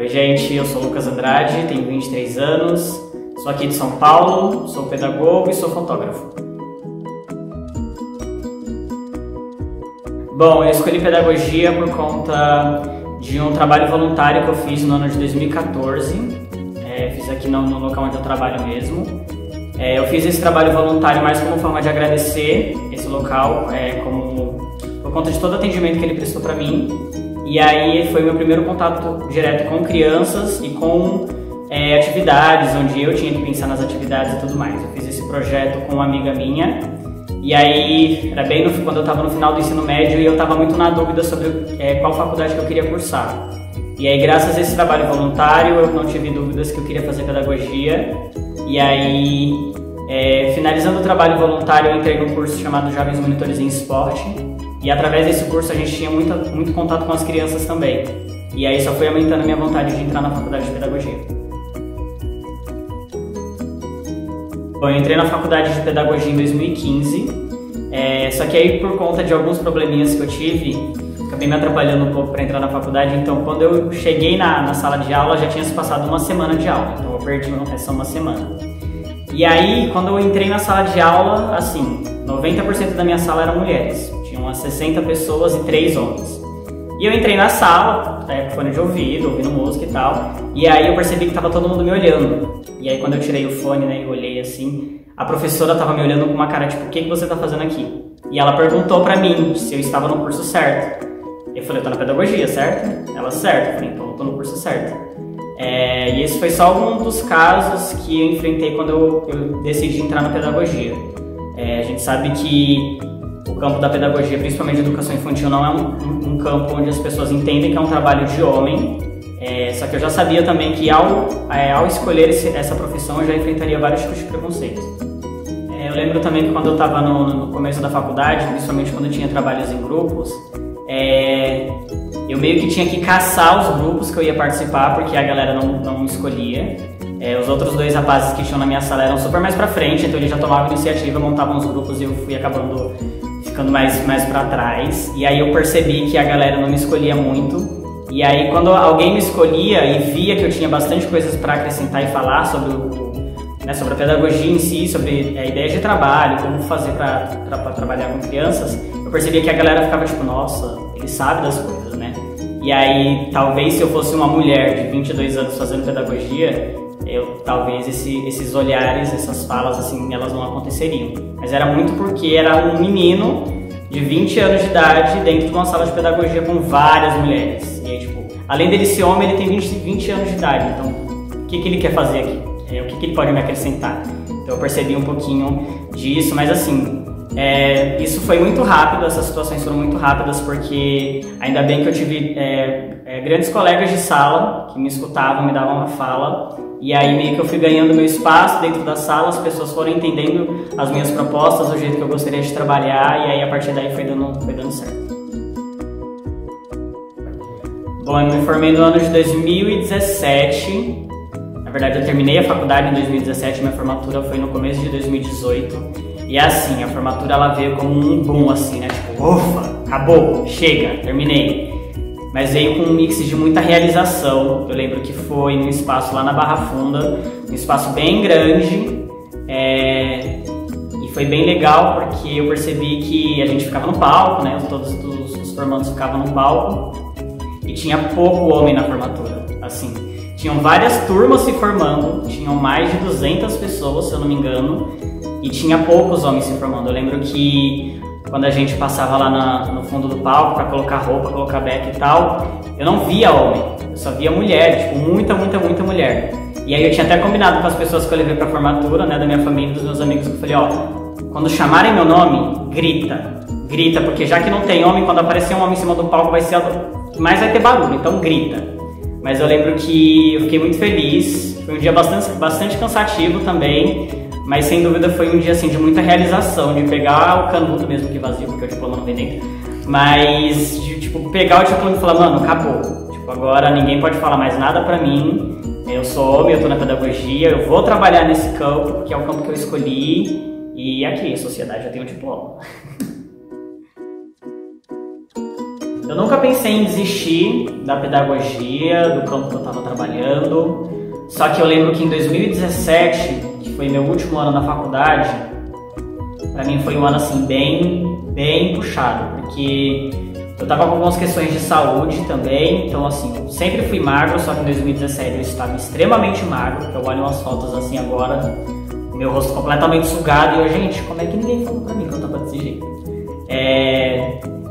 Oi gente, eu sou o Lucas Andrade, tenho 23 anos, sou aqui de São Paulo, sou pedagogo e sou fotógrafo. Bom, eu escolhi pedagogia por conta de um trabalho voluntário que eu fiz no ano de 2014, fiz aqui no local onde eu trabalho mesmo. Eu fiz esse trabalho voluntário mais como forma de agradecer esse local, por conta de todo o atendimento que ele prestou para mim. E aí foi meu primeiro contato direto com crianças e com atividades, onde eu tinha que pensar nas atividades e tudo mais. Eu fiz esse projeto com uma amiga minha, e aí era bem quando eu estava no final do ensino médio e eu estava muito na dúvida sobre qual faculdade que eu queria cursar. E aí, graças a esse trabalho voluntário, eu não tive dúvidas que eu queria fazer pedagogia. E aí, finalizando o trabalho voluntário, eu entrei num curso chamado Jovens Monitores em Esporte. E através desse curso a gente tinha muito contato com as crianças também. E aí só foi aumentando a minha vontade de entrar na faculdade de pedagogia. Bom, eu entrei na faculdade de pedagogia em 2015. Só que aí por conta de alguns probleminhas que eu tive, acabei me atrapalhando um pouco para entrar na faculdade. Então quando eu cheguei na sala de aula já tinha se passado uma semana de aula. Então eu perdi essa uma semana. E aí quando eu entrei na sala de aula, assim, 90% da minha sala eram mulheres. Tinham umas 60 pessoas e 3 homens. E eu entrei na sala, com fone de ouvido, ouvindo música e tal. E aí eu percebi que tava todo mundo me olhando. E aí quando eu tirei o fone, e olhei assim, a professora tava me olhando com uma cara tipo, o que você tá fazendo aqui? E ela perguntou pra mim se eu estava no curso certo. Eu falei, eu tô na pedagogia, certo? Ela, certo. Eu falei, então eu tô no curso certo. E esse foi só um dos casos que eu enfrentei quando eu decidi entrar na pedagogia. A gente sabe que o campo da pedagogia, principalmente de educação infantil, não é um campo onde as pessoas entendem que é um trabalho de homem. Só que eu já sabia também que ao escolher essa profissão eu já enfrentaria vários tipos de preconceitos. Eu lembro também que quando eu estava no começo da faculdade, principalmente quando eu tinha trabalhos em grupos, eu meio que tinha que caçar os grupos que eu ia participar porque a galera não escolhia. Os outros dois rapazes que tinham na minha sala eram super mais pra frente, então eles já tomavam iniciativa, montavam os grupos e eu fui acabando ficando mais pra trás. E aí eu percebi que a galera não me escolhia muito. E aí quando alguém me escolhia e via que eu tinha bastante coisas pra acrescentar e falar sobre, sobre a pedagogia em si, sobre a ideia de trabalho, como fazer pra trabalhar com crianças, eu percebia que a galera ficava tipo, nossa, ele sabe das coisas, né? E aí talvez se eu fosse uma mulher de 22 anos fazendo pedagogia, talvez esses olhares, essas falas, assim, elas não aconteceriam. Mas era muito porque era um menino de 20 anos de idade dentro de uma sala de pedagogia com várias mulheres. E aí, tipo, além dele ser homem, ele tem 20 anos de idade, então o que ele quer fazer aqui? O que ele pode me acrescentar? Então eu percebi um pouquinho disso, mas assim, isso foi muito rápido, essas situações foram muito rápidas, porque ainda bem que eu tive grandes colegas de sala que me escutavam, me davam uma fala. E aí meio que eu fui ganhando meu espaço dentro da sala, as pessoas foram entendendo as minhas propostas, o jeito que eu gostaria de trabalhar, e aí a partir daí foi dando certo. Bom, eu me formei no ano de 2017, na verdade eu terminei a faculdade em 2017, minha formatura foi no começo de 2018. E assim, a formatura ela veio como um boom assim, né, tipo, ufa, acabou, chega, terminei. Mas veio com um mix de muita realização. Eu lembro que foi num espaço lá na Barra Funda, um espaço bem grande, e foi bem legal porque eu percebi que a gente ficava no palco, né? Todos os formandos ficavam no palco e tinha pouco homem na formatura, assim. Tinham várias turmas se formando, tinham mais de 200 pessoas, se eu não me engano, e tinha poucos homens se formando. Eu lembro que quando a gente passava lá no fundo do palco para colocar roupa, colocar beca e tal, eu não via homem, eu só via mulher, tipo, muita mulher. E aí eu tinha até combinado com as pessoas que eu levei pra formatura, né, da minha família e dos meus amigos, que eu falei, ó, quando chamarem meu nome, grita, porque já que não tem homem, quando aparecer um homem em cima do palco vai ser a que mais vai ter barulho, então grita. Mas eu lembro que eu fiquei muito feliz, foi um dia bastante cansativo também, mas sem dúvida foi um dia assim de muita realização, de pegar o canudo mesmo que vazio, porque o diploma não vem dentro, mas de tipo, pegar o diploma e falar, mano, acabou, tipo, agora ninguém pode falar mais nada pra mim, eu sou homem, eu tô na pedagogia, eu vou trabalhar nesse campo, que é o campo que eu escolhi, e aqui, sociedade, eu tenho um diploma. Eu nunca pensei em desistir da pedagogia, do campo que eu estava trabalhando, só que eu lembro que em 2017, que foi meu último ano na faculdade, para mim foi um ano assim bem puxado, porque eu estava com algumas questões de saúde também, então assim, sempre fui magro, só que em 2017 eu estava extremamente magro, eu olho umas fotos assim agora, meu rosto completamente sugado, e eu, gente, como é que ninguém falou pra mim que eu tava desse jeito?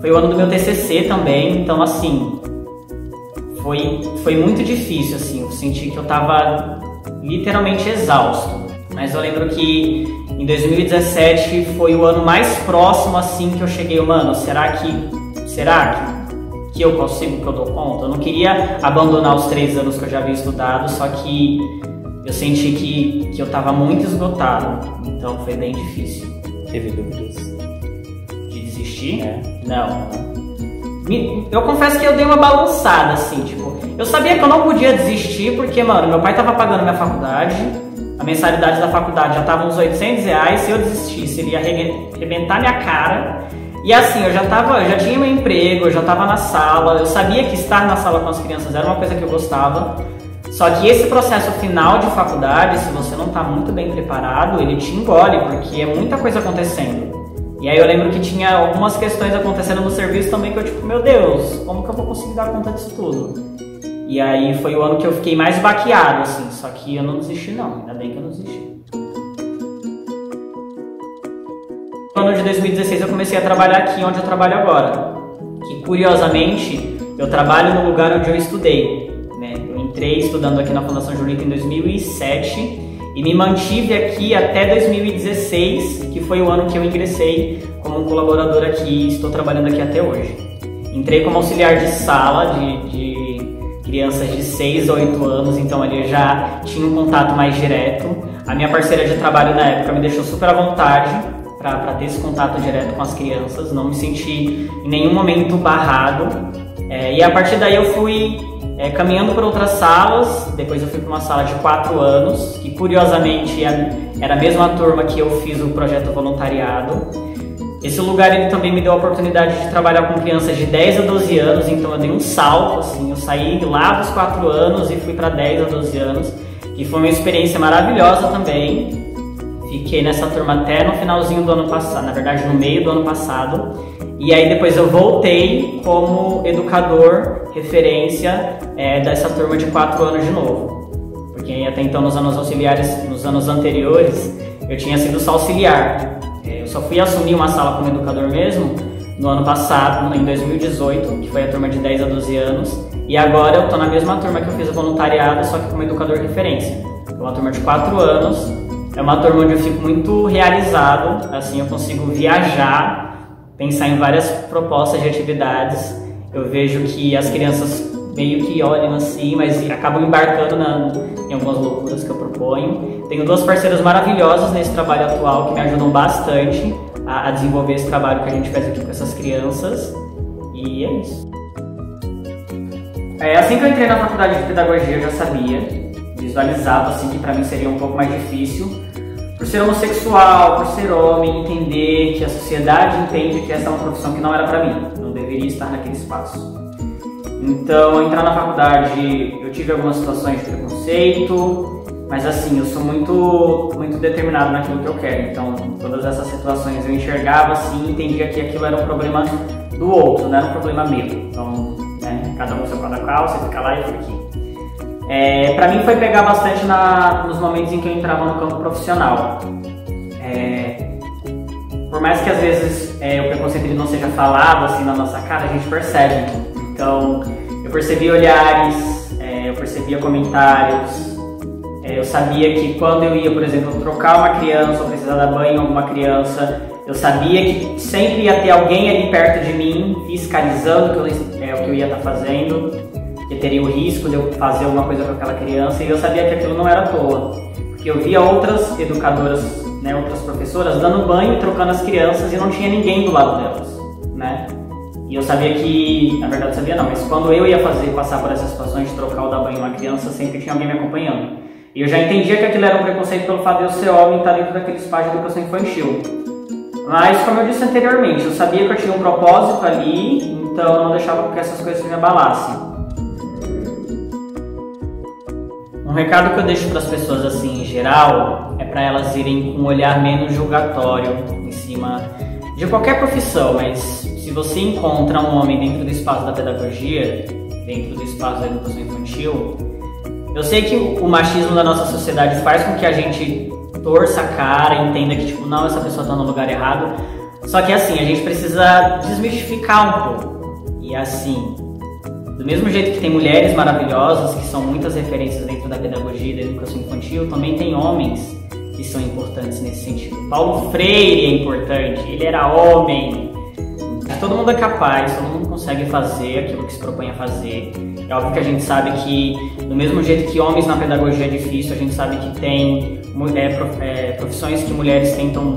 Foi o ano do meu TCC também, então assim, foi muito difícil, assim, eu senti que eu tava literalmente exausto, mas eu lembro que em 2017 foi o ano mais próximo, assim, que eu cheguei, mano, será que eu consigo, que eu dou conta? Eu não queria abandonar os 3 anos que eu já havia estudado, só que eu senti que eu estava muito esgotado, então foi bem difícil. Teve dúvidas? De desistir? É. Não. Eu confesso que eu dei uma balançada, assim, tipo, eu sabia que eu não podia desistir porque, mano, meu pai tava pagando minha faculdade, a mensalidade da faculdade já tava uns R$800, se eu desistisse, ele ia arrebentar minha cara. E assim, eu já tinha meu emprego, eu já tava na sala, eu sabia que estar na sala com as crianças era uma coisa que eu gostava, só que esse processo final de faculdade, se você não tá muito bem preparado, ele te engole, porque é muita coisa acontecendo. E aí eu lembro que tinha algumas questões acontecendo no serviço também que eu tipo, meu Deus, como que eu vou conseguir dar conta disso tudo? E aí foi o ano que eu fiquei mais baqueado, assim, só que eu não desisti não, ainda bem que eu não desisti. No ano de 2016 eu comecei a trabalhar aqui onde eu trabalho agora, que curiosamente eu trabalho no lugar onde eu estudei, né? Eu entrei estudando aqui na Fundação Jurídica em 2007 e me mantive aqui até 2016, que foi o ano que eu ingressei como colaborador aqui e estou trabalhando aqui até hoje. Entrei como auxiliar de sala de crianças de 6 a 8 anos, então ali eu já tinha um contato mais direto. A minha parceira de trabalho na época me deixou super à vontade para ter esse contato direto com as crianças, não me senti em nenhum momento barrado, e a partir daí eu fui caminhando por outras salas, depois eu fui para uma sala de 4 anos, que curiosamente era a mesma turma que eu fiz o projeto voluntariado. Esse lugar ele também me deu a oportunidade de trabalhar com crianças de 10 a 12 anos, então eu dei um salto, assim, eu saí lá dos 4 anos e fui para 10 a 12 anos, que foi uma experiência maravilhosa também. Fiquei nessa turma até no finalzinho do ano passado, na verdade no meio do ano passado, e aí depois eu voltei como educador referência dessa turma de 4 anos de novo, porque até então nos anos auxiliares, nos anos anteriores, eu tinha sido só auxiliar. Eu só fui assumir uma sala como educador mesmo no ano passado, em 2018, que foi a turma de 10 a 12 anos, e agora eu tô na mesma turma que eu fiz o voluntariado, só que como educador referência. Então, uma turma de 4 anos, é uma turma onde eu fico muito realizado, assim, eu consigo viajar, pensar em várias propostas de atividades. Eu vejo que as crianças meio que olham assim, mas acabam embarcando em algumas loucuras que eu proponho. Tenho 2 parceiras maravilhosas nesse trabalho atual que me ajudam bastante a desenvolver esse trabalho que a gente faz aqui com essas crianças. E é isso. Assim que eu entrei na faculdade de pedagogia, eu já sabia, visualizava assim que para mim seria um pouco mais difícil, por ser homossexual, por ser homem, entender que a sociedade entende que essa é uma profissão que não era para mim, não deveria estar naquele espaço. Então, entrar na faculdade, eu tive algumas situações de preconceito, mas assim, eu sou muito determinado naquilo que eu quero, então todas essas situações eu enxergava assim e entendia que aquilo era um problema do outro, não era um problema meu. Então, né, cada um seu cada qual, você fica lá e fica aqui. Pra mim foi pegar bastante nos momentos em que eu entrava no campo profissional. Por mais que às vezes o preconceito não seja falado assim na nossa cara, a gente percebe. Então eu percebi olhares, eu percebia comentários, eu sabia que quando eu ia, por exemplo, trocar uma criança ou precisar dar banho em alguma criança, eu sabia que sempre ia ter alguém ali perto de mim fiscalizando o que eu ia estar fazendo, que teria o risco de eu fazer alguma coisa com aquela criança, e eu sabia que aquilo não era à toa, porque eu via outras educadoras, né, outras professoras dando banho e trocando as crianças e não tinha ninguém do lado delas, né? E eu sabia que, na verdade sabia não, mas quando eu ia passar por essas situações de trocar ou dar banho em uma criança, sempre tinha alguém me acompanhando. E eu já entendia que aquilo era um preconceito pelo fato de eu ser homem e estar dentro daquele espaço de educação infantil. Mas, como eu disse anteriormente, eu sabia que eu tinha um propósito ali, então eu não deixava que essas coisas me abalassem. Um recado que eu deixo para as pessoas assim em geral é para elas irem com um olhar menos julgatório em cima de qualquer profissão, mas se você encontra um homem dentro do espaço da pedagogia, dentro do espaço da educação infantil, eu sei que o machismo da nossa sociedade faz com que a gente torça a cara, entenda que tipo, não, essa pessoa tá no lugar errado. Só que assim, a gente precisa desmistificar um pouco. E assim, do mesmo jeito que tem mulheres maravilhosas, que são muitas referências dentro da pedagogia e da educação infantil, também tem homens que são importantes nesse sentido. Paulo Freire é importante, ele era homem. Todo mundo é capaz, todo mundo consegue fazer aquilo que se propõe a fazer. É óbvio que a gente sabe que, do mesmo jeito que homens na pedagogia é difícil, a gente sabe que tem profissões que mulheres tentam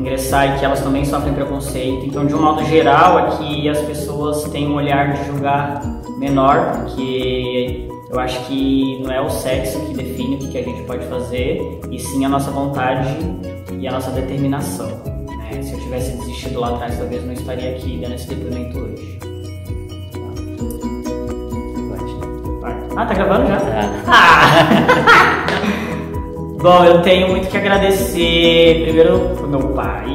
ingressar e que elas também sofrem preconceito. Então, de um modo geral, aqui as pessoas têm um olhar de julgar menor, porque eu acho que não é o sexo que define o que a gente pode fazer, e sim a nossa vontade e a nossa determinação, né? Se eu tivesse desistido lá atrás, talvez não estaria aqui dando esse depoimento hoje. Ah, tá gravando já? Ah! Bom, eu tenho muito que agradecer, primeiro, pro meu pai,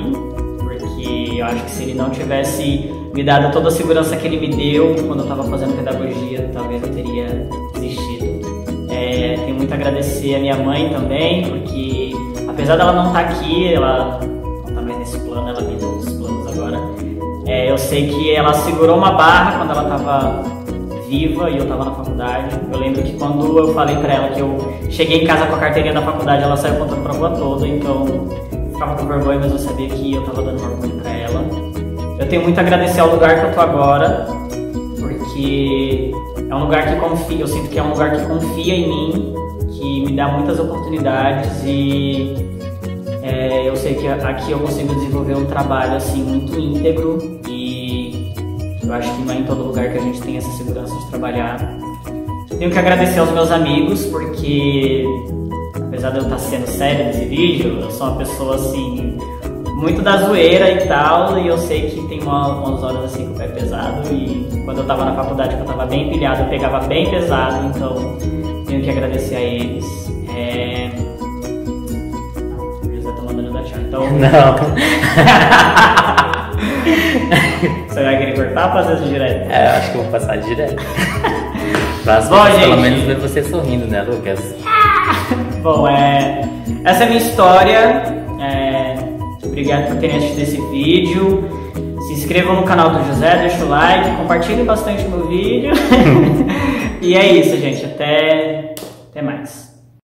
porque eu acho que se ele não tivesse me dado toda a segurança que ele me deu quando eu estava fazendo pedagogia, talvez eu teria desistido. Tenho muito a agradecer a minha mãe também, porque apesar dela não estar aqui, ela não está mais nesse plano, ela tem outros planos agora, eu sei que ela segurou uma barra quando ela estava viva e eu tava na faculdade. Eu lembro que quando eu falei pra ela que eu cheguei em casa com a carteirinha da faculdade, ela saiu contando pra rua toda, então ficava com vergonha, mas eu sabia que eu tava dando orgulho pra ela. Eu tenho muito a agradecer ao lugar que eu tô agora, porque é um lugar que confia, eu sinto que é um lugar que confia em mim, que me dá muitas oportunidades e eu sei que aqui eu consigo desenvolver um trabalho assim muito íntegro e eu acho que não é em todo lugar que a gente tem essa segurança de trabalhar. Tenho que agradecer aos meus amigos, porque apesar de eu estar sendo sério nesse vídeo, eu sou uma pessoa assim, muito da zoeira e tal, e eu sei que tem umas horas assim que o pé é pesado, e quando eu estava na faculdade, que eu estava bem pilhado, eu pegava bem pesado, então tenho que agradecer a eles. O José tá mandando dar tchau, então... Não! Você vai querer cortar ou passar direto? Eu acho que eu vou passar direto. Bom, gente, pelo menos ver você sorrindo, né, Lucas? Bom, essa é a minha história. Obrigado por terem assistido esse vídeo. Se inscrevam no canal do José, deixa o like, compartilhem bastante o meu vídeo. E é isso, gente. Até mais.